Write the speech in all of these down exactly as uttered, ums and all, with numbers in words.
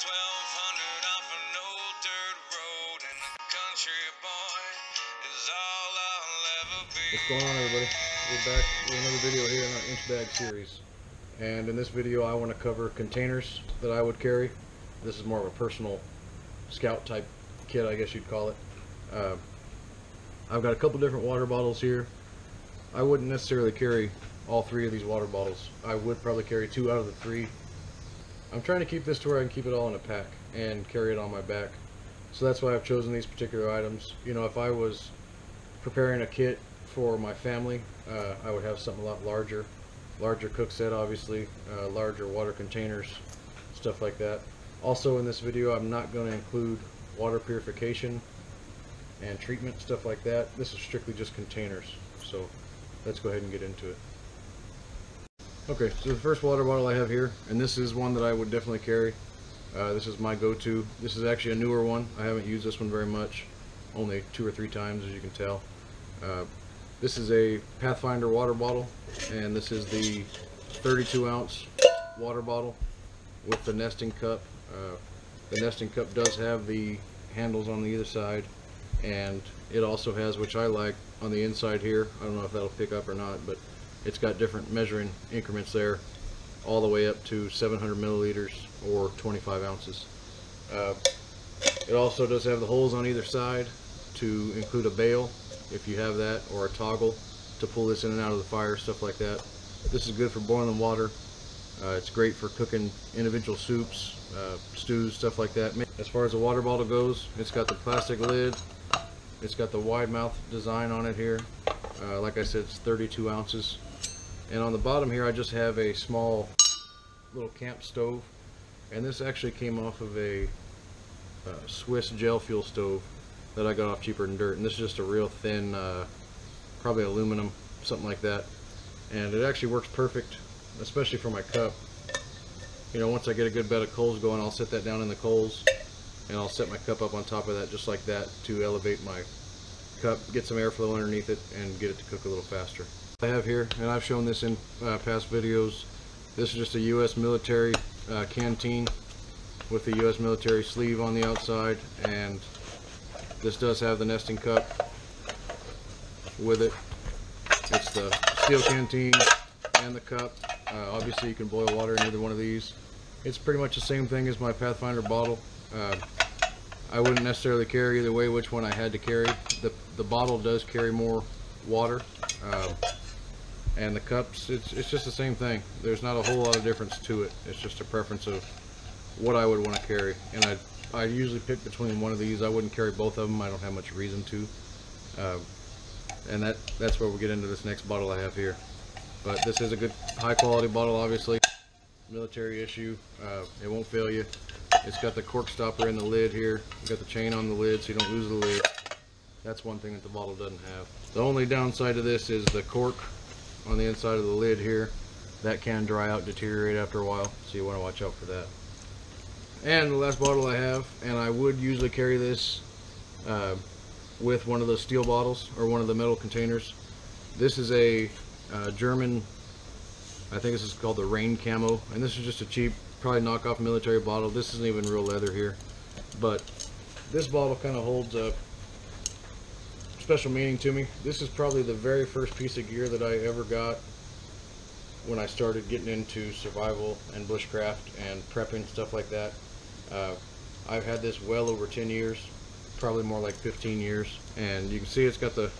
twelve hundred off an old dirt road, and a country boy is all I'll ever be. What's going on, everybody? We're back with another video here in our inch bag series. And in this video, I want to cover containers that I would carry. This is more of a personal scout type kit, I guess you'd call it. Uh, I've got a couple different water bottles here. I wouldn't necessarily carry all three of these water bottles. I would probably carry two out of the three. I'm trying to keep this to where I can keep it all in a pack and carry it on my back. So that's why I've chosen these particular items. You know, if I was preparing a kit for my family, uh, I would have something a lot larger. Larger cook set, obviously, uh, larger water containers, stuff like that. Also in this video, I'm not going to include water purification and treatment, stuff like that. This is strictly just containers. So let's go ahead and get into it. Okay, so the first water bottle I have here, and this is one that I would definitely carry. Uh, this is my go-to. This is actually a newer one. I haven't used this one very much, only two or three times, as you can tell. Uh, this is a Pathfinder water bottle, and this is the thirty-two ounce water bottle with the nesting cup. Uh, the nesting cup does have the handles on the either side, and it also has, which I like, on the inside here. I don't know if that'll pick up or not, but it's got different measuring increments there, all the way up to seven hundred milliliters or twenty-five ounces. Uh, it also does have the holes on either side to include a bail, if you have that, or a toggle to pull this in and out of the fire, stuff like that. This is good for boiling water. Uh, it's great for cooking individual soups, uh, stews, stuff like that. As far as the water bottle goes, it's got the plastic lid. It's got the wide mouth design on it here. Uh, like I said, it's thirty-two ounces. And on the bottom here, I just have a small little camp stove, and this actually came off of a uh, Swiss gel fuel stove that I got off Cheaper Than Dirt, and this is just a real thin, uh, probably aluminum, something like that. And it actually works perfect, especially for my cup. You know, once I get a good bed of coals going, I'll set that down in the coals, and I'll set my cup up on top of that just like that to elevate my cup, get some airflow underneath it, and get it to cook a little faster. I have here, and I've shown this in uh, past videos, this is just a U S military uh, canteen with the U S military sleeve on the outside, and this does have the nesting cup with it. It's the steel canteen and the cup. Uh, obviously you can boil water in either one of these. It's pretty much the same thing as my Pathfinder bottle. Uh, I wouldn't necessarily carry either way which one I had to carry. The, the bottle does carry more water, uh, and the cups, it's, it's just the same thing. There's not a whole lot of difference to it. It's just a preference of what I would want to carry. And I I usually pick between one of these. I wouldn't carry both of them. I don't have much reason to. Uh, and that, that's where we'll get into this next bottle I have here. But this is a good high quality bottle, obviously. Military issue. Uh, it won't fail you. It's got the cork stopper in the lid here. You got the chain on the lid so you don't lose the lid. That's one thing that the bottle doesn't have. The only downside to this is the cork on the inside of the lid here. That can dry out, deteriorate after a while, so you want to watch out for that. And the last bottle I have, and I would usually carry this uh, with one of those steel bottles or one of the metal containers. This is a uh, German, I think this is called the Rain Camo, and this is just a cheap, probably knockoff military bottle. This isn't even real leather here, but this bottle kind of holds a special meaning to me. This is probably the very first piece of gear that I ever got when I started getting into survival and bushcraft and prepping, stuff like that. Uh, I've had this well over ten years, probably more like fifteen years, and you can see it's got the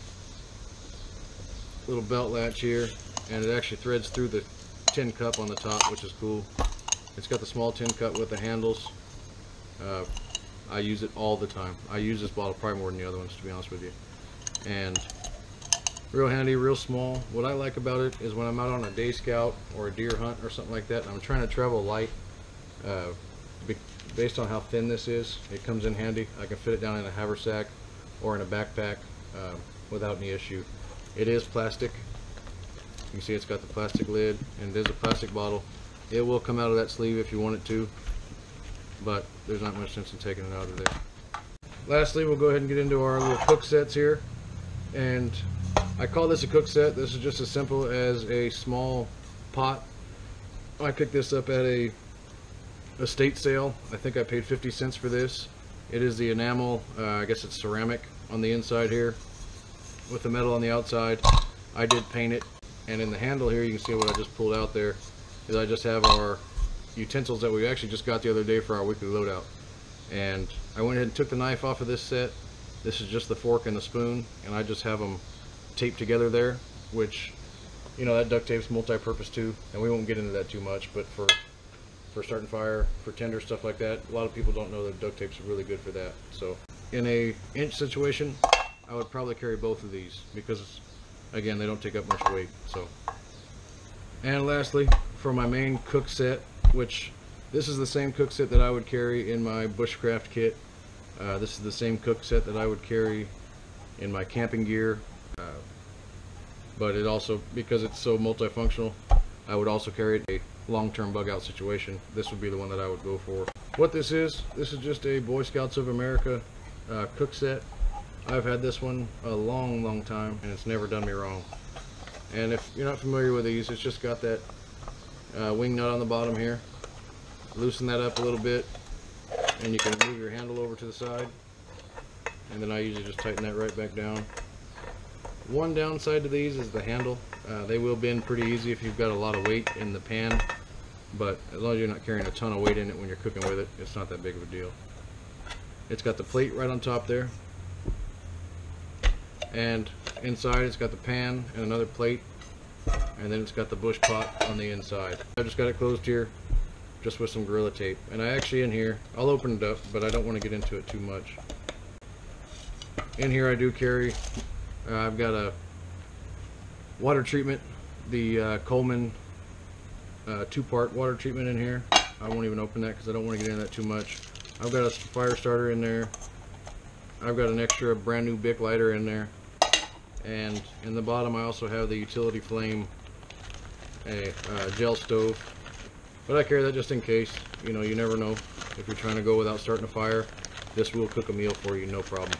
little belt latch here, and it actually threads through the tin cup on the top, which is cool. It's got the small tin cup with the handles. Uh, I use it all the time. I use this bottle probably more than the other ones, to be honest with you. And real handy, real small. What I like about it is when I'm out on a day scout or a deer hunt or something like that, and I'm trying to travel light, uh, based on how thin this is, it comes in handy. I can fit it down in a haversack or in a backpack uh, without any issue. It is plastic. You can see it's got the plastic lid, and there's a plastic bottle. It will come out of that sleeve if you want it to, but there's not much sense in taking it out of there. Lastly, we'll go ahead and get into our little cook sets here. And I call this a cook set. This is just as simple as a small pot. I picked this up at a estate sale. I think I paid fifty cents for this. It is the enamel, uh, I guess it's ceramic on the inside here with the metal on the outside. I did paint it, and in the handle here you can see what I just pulled out there is I just have our utensils that we actually just got the other day for our weekly loadout. And I went ahead and took the knife off of this set. This is just the fork and the spoon, and I just have them taped together there, which, you know, that duct tape's multi-purpose too, and we won't get into that too much, but for for starting fire, for tender, stuff like that, a lot of people don't know that duct tape's really good for that. So in a inch situation, I would probably carry both of these because, again, they don't take up much weight. So, and lastly, for my main cook set, which this is the same cook set that I would carry in my bushcraft kit. Uh, this is the same cook set that I would carry in my camping gear, uh, but it also, because it's so multifunctional, I would also carry it a long-term bug out situation. This would be the one that I would go for. What this is, this is just a Boy Scouts of America uh, cook set. I've had this one a long, long time, and it's never done me wrong. And if you're not familiar with these, it's just got that uh, wing nut on the bottom here. Loosen that up a little bit, and you can move your handle over to the side, and then I usually just tighten that right back down. One downside to these is the handle. Uh, they will bend pretty easy if you've got a lot of weight in the pan, but as long as you're not carrying a ton of weight in it when you're cooking with it, it's not that big of a deal. It's got the plate right on top there, and inside it's got the pan and another plate, and then it's got the bush pot on the inside. I just got it closed here just with some Gorilla tape, and I actually, in here, I'll open it up, but I don't want to get into it too much. In here I do carry, uh, I've got a water treatment, the uh, Coleman uh, two-part water treatment in here. I won't even open that because I don't want to get into that too much. I've got a fire starter in there. I've got an extra brand new Bic lighter in there, and in the bottom I also have the utility flame, a uh, gel stove. But I carry that just in case. You know, you never know. If you're trying to go without starting a fire, this will cook a meal for you, no problem.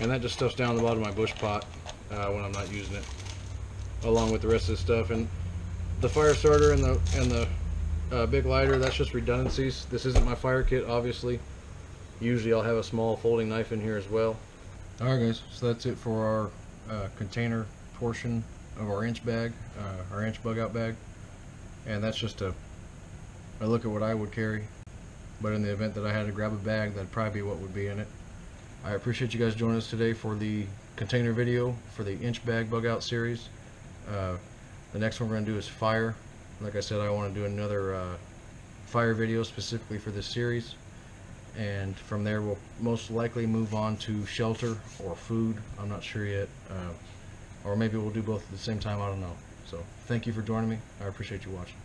And that just stuffs down the bottom of my bush pot uh, when I'm not using it, along with the rest of the stuff. And the fire starter and the and the uh, big lighter, that's just redundancies. This isn't my fire kit, obviously. Usually I'll have a small folding knife in here as well. Alright guys, so that's it for our uh, container portion of our inch bag, uh, our inch bug out bag. And that's just a, a look at what I would carry. But in the event that I had to grab a bag, that'd probably be what would be in it. I appreciate you guys joining us today for the container video for the inch bag bug out series. Uh, the next one we're going to do is fire. Like I said, I want to do another uh, fire video specifically for this series. And from there we'll most likely move on to shelter or food. I'm not sure yet. Uh, or maybe we'll do both at the same time. I don't know. So thank you for joining me. I appreciate you watching.